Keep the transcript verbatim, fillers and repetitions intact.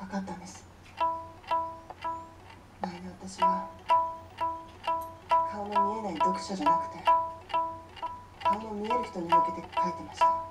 分かったんです。前の私は顔の見えない読者じゃなくて、顔の見える人に向けて書いてました。